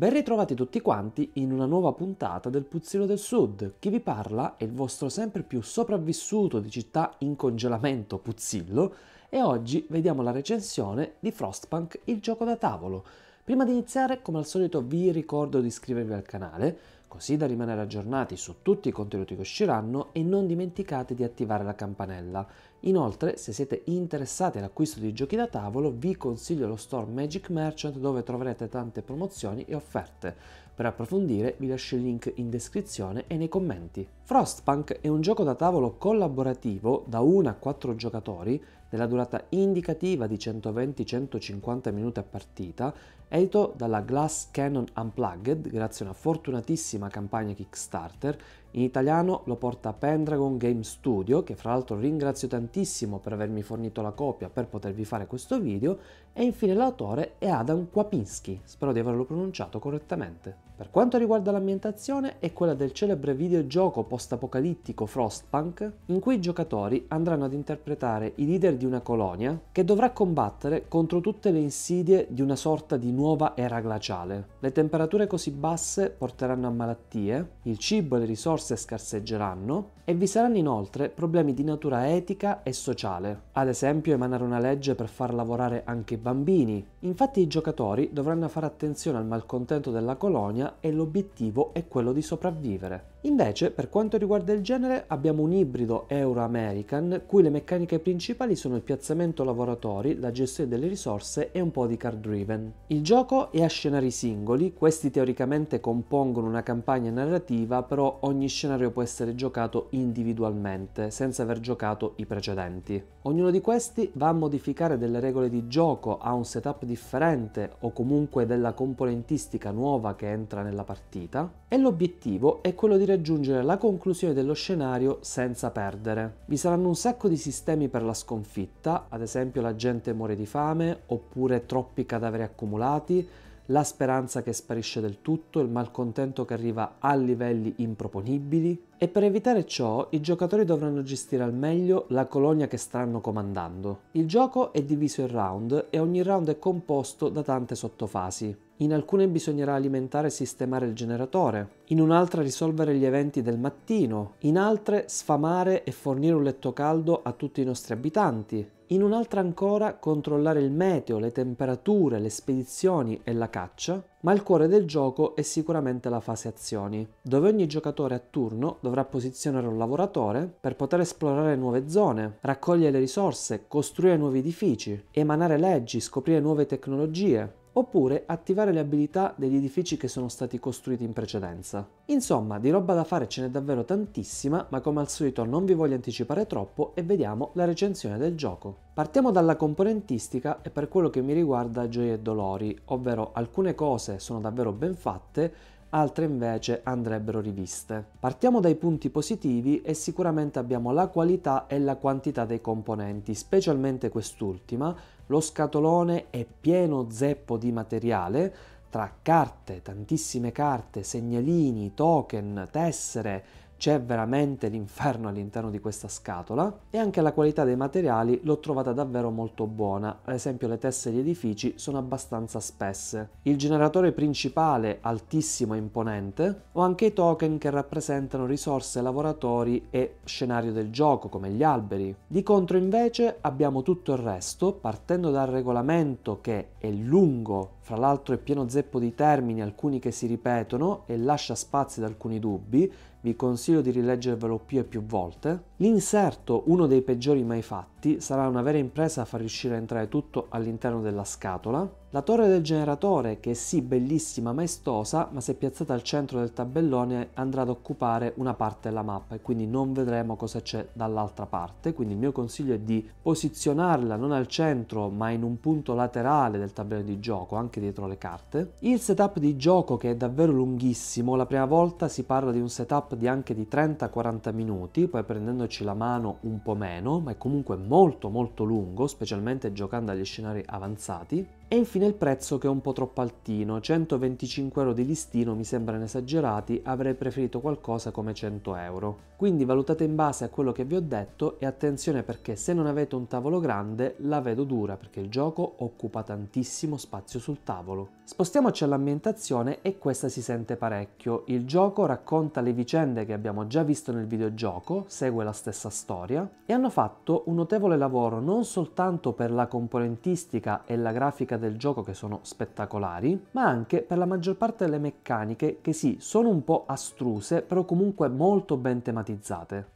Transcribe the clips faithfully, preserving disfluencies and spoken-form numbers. Ben ritrovati tutti quanti in una nuova puntata del Puzzillo del Sud. Chi vi parla è il vostro sempre più sopravvissuto di città in congelamento Puzzillo e oggi vediamo la recensione di Frostpunk, il gioco da tavolo. Prima di iniziare, come al solito, vi ricordo di iscrivervi al canale, così da rimanere aggiornati su tutti i contenuti che usciranno e non dimenticate di attivare la campanella. Inoltre, se siete interessati all'acquisto di giochi da tavolo, vi consiglio lo store Magic Merchant dove troverete tante promozioni e offerte. Per approfondire vi lascio il link in descrizione e nei commenti. Frostpunk è un gioco da tavolo collaborativo da uno a quattro giocatori della durata indicativa di centoventi centocinquanta minuti a partita, edito dalla Glass Cannon Unplugged grazie a una fortunatissima campagna Kickstarter. In italiano lo porta Pendragon Game Studio, che fra l'altro ringrazio tantissimo per avermi fornito la copia per potervi fare questo video, e infine l'autore è Adam Kwapiński, spero di averlo pronunciato correttamente. Per quanto riguarda l'ambientazione, è quella del celebre videogioco post-apocalittico Frostpunk, in cui i giocatori andranno ad interpretare i leader di una colonia che dovrà combattere contro tutte le insidie di una sorta di nuova era glaciale. Le temperature così basse porteranno a malattie, il cibo e le risorse scarseggeranno e vi saranno inoltre problemi di natura etica e sociale, ad esempio emanare una legge per far lavorare anche i bambini. Infatti i giocatori dovranno fare attenzione al malcontento della colonia e l'obiettivo è quello di sopravvivere. Invece, per quanto riguarda il genere, abbiamo un ibrido Euro-American, cui le meccaniche principali sono il piazzamento lavoratori, la gestione delle risorse e un po' di card driven. Il gioco è a scenari singoli, questi teoricamente compongono una campagna narrativa, però ogni scenario può essere giocato individualmente, senza aver giocato i precedenti. Ognuno di questi va a modificare delle regole di gioco, ha un setup differente o comunque della componentistica nuova che entra nella partita, e l'obiettivo è quello di raggiungere la conclusione dello scenario senza perdere. Vi saranno un sacco di sistemi per la sconfitta, ad esempio la gente muore di fame, oppure troppi cadaveri accumulati, la speranza che sparisce del tutto, il malcontento che arriva a livelli improponibili. E per evitare ciò i giocatori dovranno gestire al meglio la colonia che staranno comandando. Il gioco è diviso in round e ogni round è composto da tante sottofasi. In alcune bisognerà alimentare e sistemare il generatore, in un'altra risolvere gli eventi del mattino, in altre sfamare e fornire un letto caldo a tutti i nostri abitanti, in un'altra ancora controllare il meteo, le temperature, le spedizioni e la caccia. Ma il cuore del gioco è sicuramente la fase azioni, dove ogni giocatore a turno dovrà posizionare un lavoratore per poter esplorare nuove zone, raccogliere le risorse, costruire nuovi edifici, emanare leggi, scoprire nuove tecnologie, oppure attivare le abilità degli edifici che sono stati costruiti in precedenza. Insomma, di roba da fare ce n'è davvero tantissima, ma come al solito non vi voglio anticipare troppo e vediamo la recensione del gioco. Partiamo dalla componentistica e per quello che mi riguarda gioie e dolori, ovvero alcune cose sono davvero ben fatte, altre invece andrebbero riviste. Partiamo dai punti positivi e sicuramente abbiamo la qualità e la quantità dei componenti, specialmente quest'ultima. Lo scatolone è pieno zeppo di materiale, tra carte, tantissime carte, segnalini, token, tessere, c'è veramente l'inferno all'interno di questa scatola. E anche la qualità dei materiali l'ho trovata davvero molto buona, ad esempio le tessere di edifici sono abbastanza spesse. Il generatore principale altissimo e imponente, o anche i token che rappresentano risorse, lavoratori e scenario del gioco come gli alberi. Di contro invece abbiamo tutto il resto, partendo dal regolamento che è lungo, fra l'altro è pieno zeppo di termini, alcuni che si ripetono e lascia spazi ad alcuni dubbi, vi consiglio di rileggervelo più e più volte. L'inserto, uno dei peggiori mai fatti, sarà una vera impresa a far riuscire a entrare tutto all'interno della scatola. La torre del generatore, che è sì bellissima, maestosa, ma se piazzata al centro del tabellone andrà ad occupare una parte della mappa e quindi non vedremo cosa c'è dall'altra parte, quindi il mio consiglio è di posizionarla non al centro ma in un punto laterale del tabellone di gioco, anche dietro le carte. Il setup di gioco, che è davvero lunghissimo, la prima volta si parla di un setup di anche di trenta quaranta minuti, poi prendendoci la mano un po' meno, ma è comunque molto molto lungo, specialmente giocando agli scenari avanzati. E infine il prezzo, che è un po' troppo altino, centoventicinque euro di listino mi sembrano esagerati, avrei preferito qualcosa come cento euro. Quindi valutate in base a quello che vi ho detto e attenzione, perché se non avete un tavolo grande la vedo dura, perché il gioco occupa tantissimo spazio sul tavolo. Spostiamoci all'ambientazione e questa si sente parecchio. Il gioco racconta le vicende che abbiamo già visto nel videogioco, segue la stessa storia e hanno fatto un notevole lavoro non soltanto per la componentistica e la grafica del gioco, che sono spettacolari, ma anche per la maggior parte delle meccaniche, che sì, sono un po' astruse però comunque molto ben tematizzate.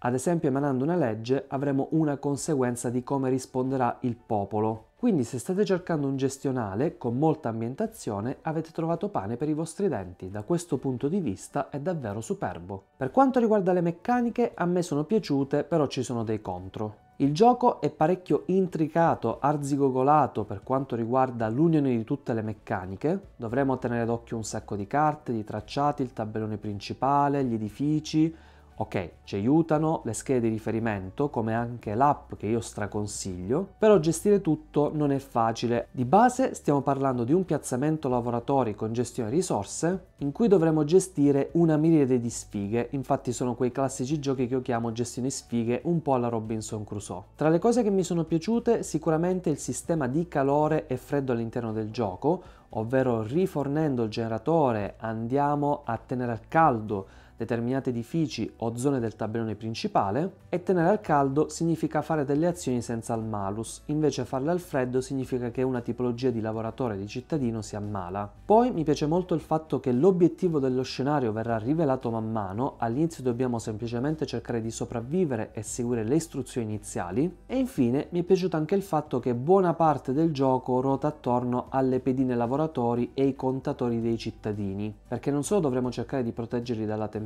Ad esempio, emanando una legge avremo una conseguenza di come risponderà il popolo. Quindi se state cercando un gestionale con molta ambientazione avete trovato pane per i vostri denti, da questo punto di vista è davvero superbo. Per quanto riguarda le meccaniche, a me sono piaciute, però ci sono dei contro. Il gioco è parecchio intricato, arzigogolato per quanto riguarda l'unione di tutte le meccaniche. Dovremo tenere d'occhio un sacco di carte, di tracciati, il tabellone principale, gli edifici. Ok, ci aiutano le schede di riferimento, come anche l'app che io straconsiglio, però gestire tutto non è facile. Di base stiamo parlando di un piazzamento lavoratori con gestione risorse, in cui dovremo gestire una miriade di sfighe, infatti sono quei classici giochi che io chiamo gestione sfighe, un po' alla Robinson Crusoe. Tra le cose che mi sono piaciute, sicuramente il sistema di calore e freddo all'interno del gioco, ovvero rifornendo il generatore andiamo a tenere al caldo determinati edifici o zone del tabellone principale, e tenere al caldo significa fare delle azioni senza il malus, invece farle al freddo significa che una tipologia di lavoratore, di cittadino, si ammala. Poi mi piace molto il fatto che l'obiettivo dello scenario verrà rivelato man mano, all'inizio dobbiamo semplicemente cercare di sopravvivere e seguire le istruzioni iniziali, e infine mi è piaciuto anche il fatto che buona parte del gioco ruota attorno alle pedine lavoratori e i contatori dei cittadini, perché non solo dovremo cercare di proteggerli dalla temperatura,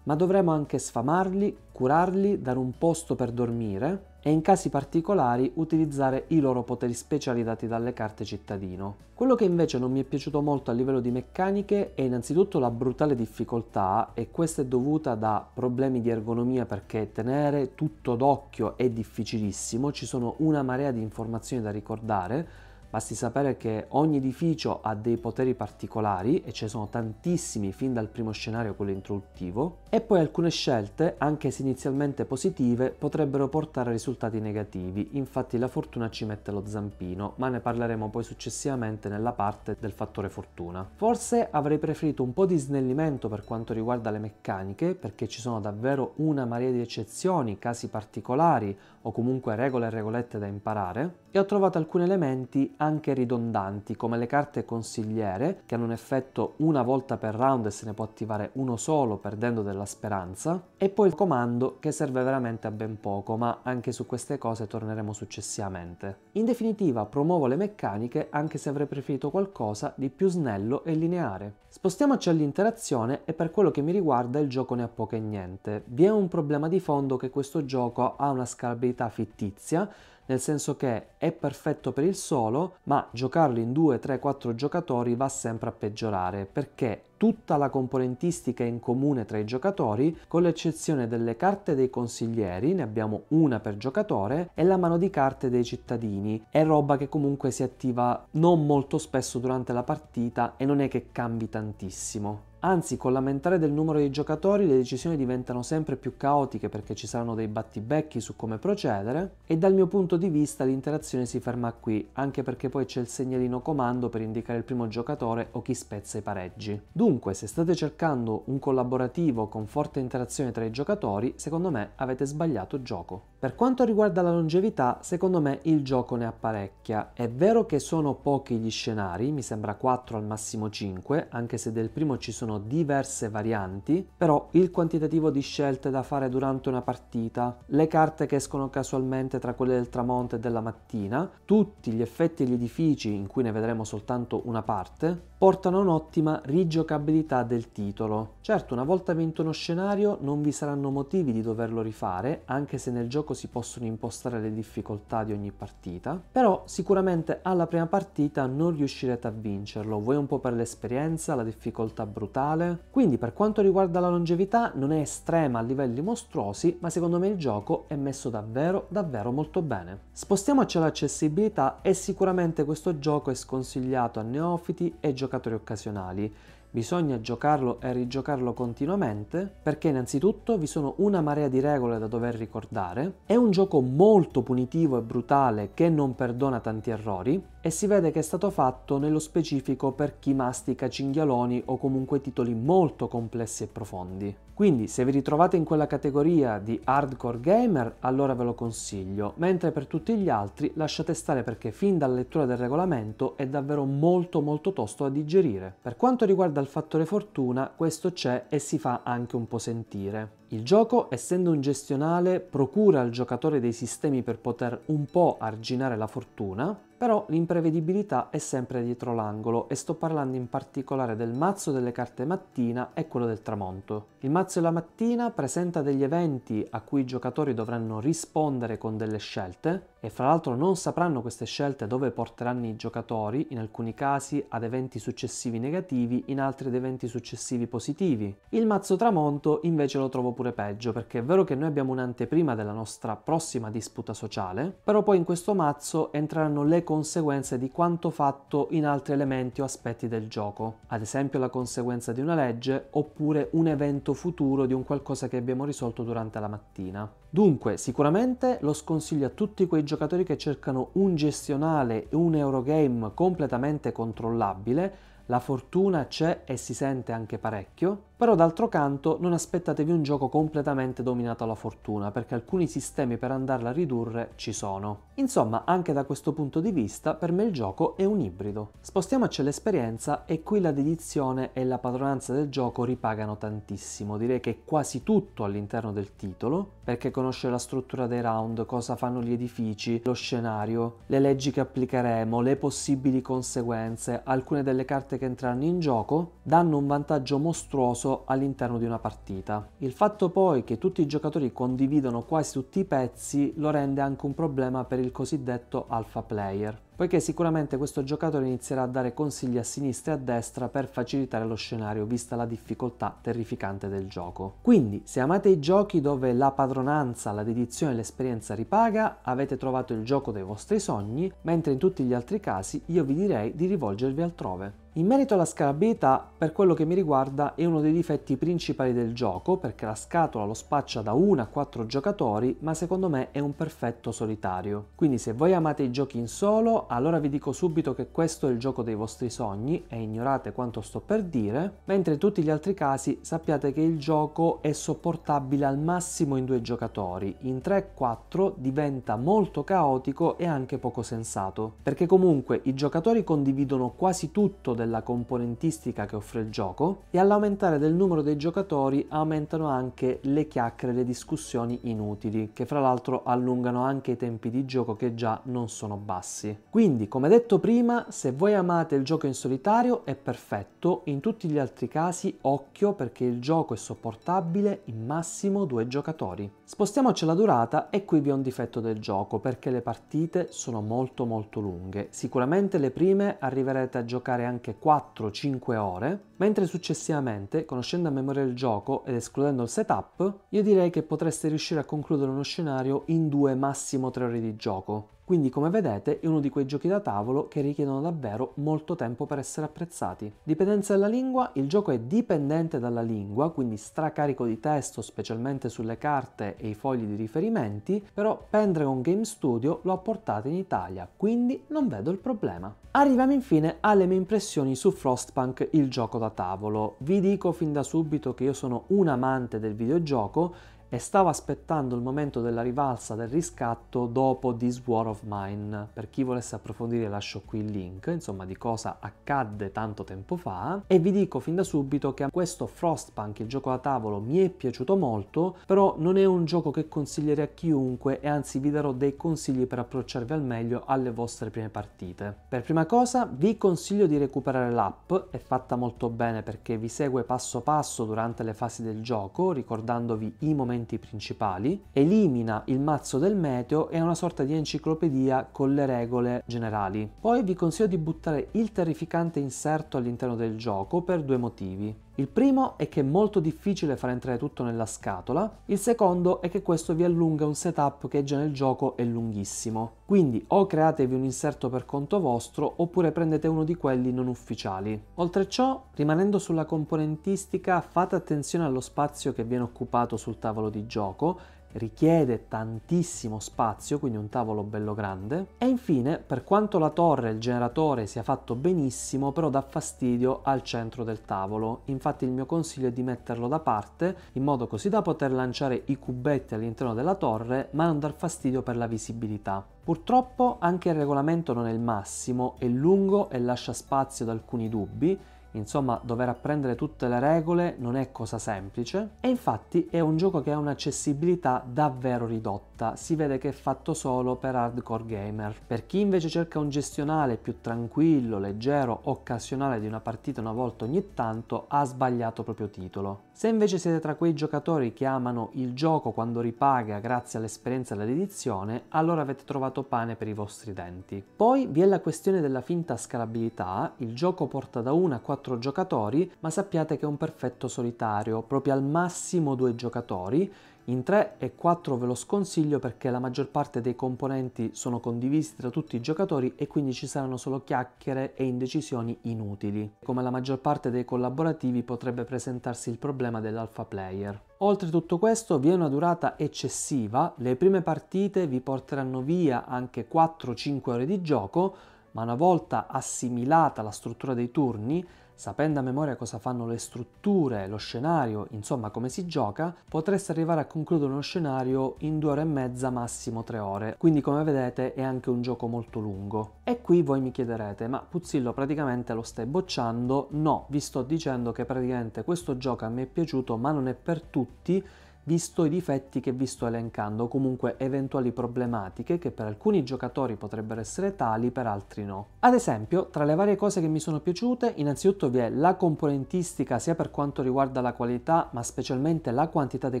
ma dovremo anche sfamarli, curarli, dare un posto per dormire e in casi particolari utilizzare i loro poteri speciali dati dalle carte cittadino. Quello che invece non mi è piaciuto molto a livello di meccaniche è innanzitutto la brutale difficoltà, e questa è dovuta da problemi di ergonomia, perché tenere tutto d'occhio è difficilissimo, ci sono una marea di informazioni da ricordare. Basti sapere che ogni edificio ha dei poteri particolari e ce ne sono tantissimi fin dal primo scenario, quello introduttivo, e poi alcune scelte, anche se inizialmente positive, potrebbero portare a risultati negativi, infatti la fortuna ci mette lo zampino, ma ne parleremo poi successivamente nella parte del fattore fortuna. Forse avrei preferito un po' di snellimento per quanto riguarda le meccaniche, perché ci sono davvero una marea di eccezioni, casi particolari o comunque regole e regolette da imparare, e ho trovato alcuni elementi anche ridondanti, come le carte consigliere, che hanno un effetto una volta per round e se ne può attivare uno solo perdendo della speranza, e poi il comando, che serve veramente a ben poco, ma anche su queste cose torneremo successivamente. In definitiva promuovo le meccaniche, anche se avrei preferito qualcosa di più snello e lineare. Spostiamoci all'interazione, e per quello che mi riguarda il gioco ne ha poco e niente. Vi è un problema di fondo, che questo gioco ha una scalabilità fittizia, nel senso che è perfetto per il solo, ma giocarlo in due, tre, quattro giocatori va sempre a peggiorare, perché tutta la componentistica è in comune tra i giocatori, con l'eccezione delle carte dei consiglieri, ne abbiamo una per giocatore, e la mano di carte dei cittadini. È roba che comunque si attiva non molto spesso durante la partita e non è che cambi tantissimo. Anzi, con l'aumentare del numero di giocatori le decisioni diventano sempre più caotiche, perché ci saranno dei battibecchi su come procedere, e dal mio punto di vista l'interazione si ferma qui, anche perché poi c'è il segnalino comando per indicare il primo giocatore o chi spezza i pareggi. Dunque, se state cercando un collaborativo con forte interazione tra i giocatori, secondo me avete sbagliato gioco. Per quanto riguarda la longevità, secondo me il gioco ne ha parecchia. È vero che sono pochi gli scenari, mi sembra quattro al massimo cinque, anche se del primo ci sono diverse varianti, però il quantitativo di scelte da fare durante una partita, le carte che escono casualmente tra quelle del tramonto e della mattina, tutti gli effetti e gli edifici, in cui ne vedremo soltanto una parte, portano un'ottima rigiocabilità del titolo. Certo, una volta vinto uno scenario non vi saranno motivi di doverlo rifare, anche se nel gioco si possono impostare le difficoltà di ogni partita, però sicuramente alla prima partita non riuscirete a vincerlo, voi un po' per l'esperienza, la difficoltà brutale, totale. Quindi per quanto riguarda la longevità non è estrema a livelli mostruosi, ma secondo me il gioco è messo davvero davvero molto bene. Spostiamoci all'accessibilità e sicuramente questo gioco è sconsigliato a neofiti e giocatori occasionali. Bisogna giocarlo e rigiocarlo continuamente perché innanzitutto vi sono una marea di regole da dover ricordare, è un gioco molto punitivo e brutale che non perdona tanti errori e si vede che è stato fatto nello specifico per chi mastica cinghialoni o comunque titoli molto complessi e profondi. Quindi se vi ritrovate in quella categoria di hardcore gamer allora ve lo consiglio, mentre per tutti gli altri lasciate stare perché fin dalla lettura del regolamento è davvero molto molto tosto da digerire. Per quanto riguarda dal fattore fortuna, questo c'è e si fa anche un po' sentire. Il gioco, essendo un gestionale, procura al giocatore dei sistemi per poter un po' arginare la fortuna, però l'imprevedibilità è sempre dietro l'angolo e sto parlando in particolare del mazzo delle carte mattina e quello del tramonto. Il mazzo della mattina presenta degli eventi a cui i giocatori dovranno rispondere con delle scelte e fra l'altro non sapranno queste scelte dove porteranno i giocatori, in alcuni casi ad eventi successivi negativi, in altri ad eventi successivi positivi. Il mazzo tramonto invece lo trovo pure peggio perché è vero che noi abbiamo un'anteprima della nostra prossima disputa sociale, però poi in questo mazzo entreranno le conseguenze di quanto fatto in altri elementi o aspetti del gioco, ad esempio la conseguenza di una legge oppure un evento futuro di un qualcosa che abbiamo risolto durante la mattina. Dunque sicuramente lo sconsiglio a tutti quei giocatori che cercano un gestionale e un eurogame completamente controllabile. La fortuna c'è e si sente anche parecchio, però d'altro canto non aspettatevi un gioco completamente dominato alla fortuna, perché alcuni sistemi per andarla a ridurre ci sono. Insomma, anche da questo punto di vista, per me il gioco è un ibrido. Spostiamoci all'esperienza e qui la dedizione e la padronanza del gioco ripagano tantissimo, direi che quasi tutto all'interno del titolo, perché conoscere la struttura dei round, cosa fanno gli edifici, lo scenario, le leggi che applicheremo, le possibili conseguenze, alcune delle carte che entrano in gioco danno un vantaggio mostruoso all'interno di una partita. Il fatto poi che tutti i giocatori condividono quasi tutti i pezzi lo rende anche un problema per il cosiddetto alpha player, poiché sicuramente questo giocatore inizierà a dare consigli a sinistra e a destra per facilitare lo scenario vista la difficoltà terrificante del gioco. Quindi se amate i giochi dove la padronanza, la dedizione e l'esperienza ripaga, avete trovato il gioco dei vostri sogni, mentre in tutti gli altri casi io vi direi di rivolgervi altrove. In merito alla scalabilità, per quello che mi riguarda è uno dei difetti principali del gioco perché la scatola lo spaccia da uno a quattro giocatori, ma secondo me è un perfetto solitario. Quindi se voi amate i giochi in solo, allora vi dico subito che questo è il gioco dei vostri sogni e ignorate quanto sto per dire, mentre in tutti gli altri casi sappiate che il gioco è sopportabile al massimo in due giocatori, in tre a quattro diventa molto caotico e anche poco sensato, perché comunque i giocatori condividono quasi tutto del la componentistica che offre il gioco e all'aumentare del numero dei giocatori aumentano anche le chiacchiere e le discussioni inutili che fra l'altro allungano anche i tempi di gioco che già non sono bassi. Quindi come detto prima, se voi amate il gioco in solitario è perfetto, in tutti gli altri casi occhio perché il gioco è sopportabile in massimo due giocatori. Spostiamoci alla durata e qui vi è un difetto del gioco perché le partite sono molto molto lunghe, sicuramente le prime arriverete a giocare anche quattro cinque ore, mentre successivamente, conoscendo a memoria il gioco ed escludendo il setup, io direi che potreste riuscire a concludere uno scenario in due massimo tre ore di gioco. Quindi come vedete è uno di quei giochi da tavolo che richiedono davvero molto tempo per essere apprezzati. Dipendenza dalla lingua, il gioco è dipendente dalla lingua, quindi stracarico di testo specialmente sulle carte e i fogli di riferimenti, però Pendragon Game Studio lo ha portato in Italia, quindi non vedo il problema. Arriviamo infine alle mie impressioni su Frostpunk, il gioco da tavolo. Vi dico fin da subito che io sono un amante del videogioco e stavo aspettando il momento della rivalsa, del riscatto dopo This War of Mine. Per chi volesse approfondire lascio qui il link, insomma, di cosa accadde tanto tempo fa, e vi dico fin da subito che questo Frostpunk, il gioco da tavolo, mi è piaciuto molto, però non è un gioco che consiglierei a chiunque e anzi vi darò dei consigli per approcciarvi al meglio alle vostre prime partite. Per prima cosa vi consiglio di recuperare l'app, è fatta molto bene perché vi segue passo passo durante le fasi del gioco, ricordandovi i momenti principali, elimina il mazzo del meteo e una sorta di enciclopedia con le regole generali. Poi vi consiglio di buttare il terrificante inserto all'interno del gioco per due motivi. Il primo è che è molto difficile far entrare tutto nella scatola, il secondo è che questo vi allunga un setup che già nel gioco è lunghissimo. Quindi o createvi un inserto per conto vostro oppure prendete uno di quelli non ufficiali. Oltre ciò, rimanendo sulla componentistica, fate attenzione allo spazio che viene occupato sul tavolo di gioco, richiede tantissimo spazio, quindi un tavolo bello grande. E infine, per quanto la torre e il generatore sia fatto benissimo, però dà fastidio al centro del tavolo. Infatti il mio consiglio è di metterlo da parte, in modo così da poter lanciare i cubetti all'interno della torre, ma non dar fastidio per la visibilità. Purtroppo anche il regolamento non è il massimo, è lungo e lascia spazio ad alcuni dubbi. Insomma, dover apprendere tutte le regole non è cosa semplice e infatti è un gioco che ha un'accessibilità davvero ridotta, si vede che è fatto solo per hardcore gamer. Per chi invece cerca un gestionale più tranquillo, leggero, occasionale di una partita una volta ogni tanto, ha sbagliato proprio titolo. Se invece siete tra quei giocatori che amano il gioco quando ripaga grazie all'esperienza dell'edizione, allora avete trovato pane per i vostri denti. Poi vi è la questione della finta scalabilità, il gioco porta da una a quattro giocatori, ma sappiate che è un perfetto solitario, proprio al massimo due giocatori. In tre e quattro ve lo sconsiglio perché la maggior parte dei componenti sono condivisi tra tutti i giocatori e quindi ci saranno solo chiacchiere e indecisioni inutili. Come la maggior parte dei collaborativi potrebbe presentarsi il problema dell'alpha player. Oltre tutto questo vi è una durata eccessiva, le prime partite vi porteranno via anche quattro cinque ore di gioco, ma una volta assimilata la struttura dei turni, sapendo a memoria cosa fanno le strutture, lo scenario, insomma come si gioca, potreste arrivare a concludere uno scenario in due ore e mezza, massimo tre ore. Quindi come vedete è anche un gioco molto lungo. E qui voi mi chiederete, ma Puzzillo praticamente lo stai bocciando? No, vi sto dicendo che praticamente questo gioco a me è piaciuto, ma non è per tutti, visto i difetti che vi sto elencando, o comunque eventuali problematiche che per alcuni giocatori potrebbero essere tali, per altri no. Ad esempio, tra le varie cose che mi sono piaciute, innanzitutto vi è la componentistica sia per quanto riguarda la qualità, ma specialmente la quantità dei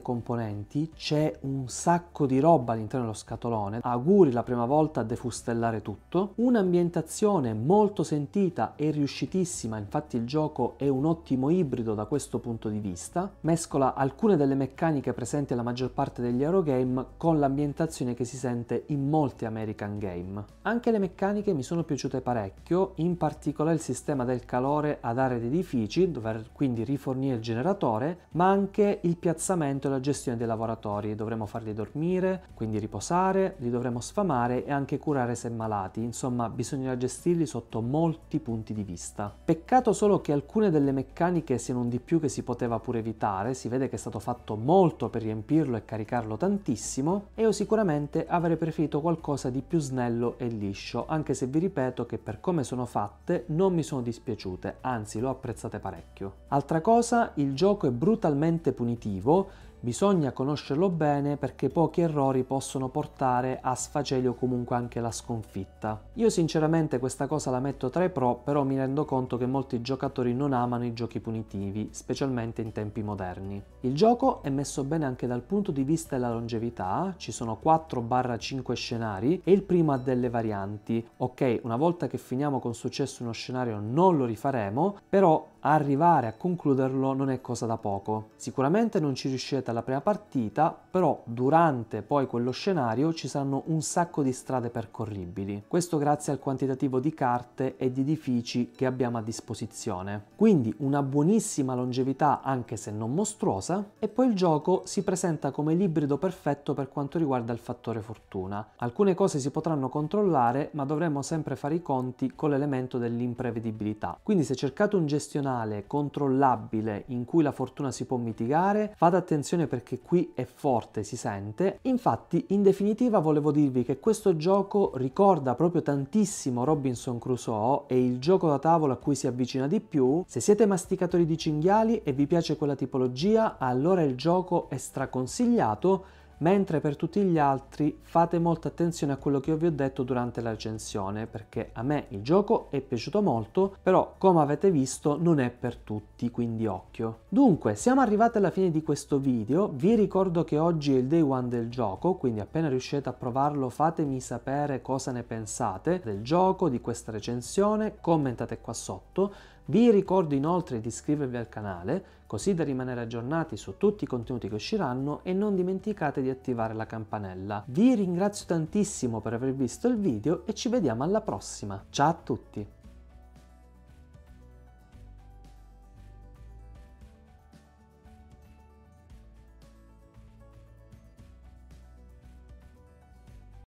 componenti. C'è un sacco di roba all'interno dello scatolone, auguri la prima volta a defustellare tutto. Un'ambientazione molto sentita e riuscitissima, infatti il gioco è un ottimo ibrido da questo punto di vista, mescola alcune delle meccaniche presenti la maggior parte degli Eurogame con l'ambientazione che si sente in molti American Game. Anche le meccaniche mi sono piaciute parecchio, in particolare il sistema del calore ad aree ed edifici, dover quindi rifornire il generatore, ma anche il piazzamento e la gestione dei lavoratori. Dovremo farli dormire, quindi riposare, li dovremo sfamare e anche curare se malati, insomma bisognerà gestirli sotto molti punti di vista. Peccato solo che alcune delle meccaniche siano un di più che si poteva pure evitare, si vede che è stato fatto molto per riempirlo e caricarlo tantissimo, e io sicuramente avrei preferito qualcosa di più snello e liscio, anche se vi ripeto che per come sono fatte non mi sono dispiaciute, anzi l'ho apprezzate parecchio. Altra cosa, il gioco è brutalmente punitivo, bisogna conoscerlo bene perché pochi errori possono portare a sfaceli o comunque anche la sconfitta. Io sinceramente questa cosa la metto tra i pro, però mi rendo conto che molti giocatori non amano i giochi punitivi, specialmente in tempi moderni. Il gioco è messo bene anche dal punto di vista della longevità, ci sono quattro cinque scenari e il primo ha delle varianti. Ok, una volta che finiamo con successo uno scenario non lo rifaremo, però arrivare a concluderlo non è cosa da poco. Sicuramente non ci riuscirete alla prima partita, però durante poi quello scenario ci saranno un sacco di strade percorribili. Questo grazie al quantitativo di carte e di edifici che abbiamo a disposizione. Quindi una buonissima longevità anche se non mostruosa, e poi il gioco si presenta come l'ibrido perfetto per quanto riguarda il fattore fortuna. Alcune cose si potranno controllare, ma dovremo sempre fare i conti con l'elemento dell'imprevedibilità. Quindi se cercate un gestionario controllabile in cui la fortuna si può mitigare, fate attenzione perché qui è forte, si sente. Infatti, in definitiva, volevo dirvi che questo gioco ricorda proprio tantissimo Robinson Crusoe, è il gioco da tavola a cui si avvicina di più. Se siete masticatori di cinghiali e vi piace quella tipologia, allora il gioco è straconsigliato, mentre per tutti gli altri fate molta attenzione a quello che io vi ho detto durante la recensione, perché a me il gioco è piaciuto molto, però come avete visto non è per tutti, quindi occhio. Dunque, siamo arrivati alla fine di questo video, vi ricordo che oggi è il day one del gioco, quindi appena riuscite a provarlo fatemi sapere cosa ne pensate del gioco, di questa recensione, commentate qua sotto. Vi ricordo inoltre di iscrivervi al canale, così da rimanere aggiornati su tutti i contenuti che usciranno, e non dimenticate di attivare la campanella. Vi ringrazio tantissimo per aver visto il video e ci vediamo alla prossima. Ciao a tutti!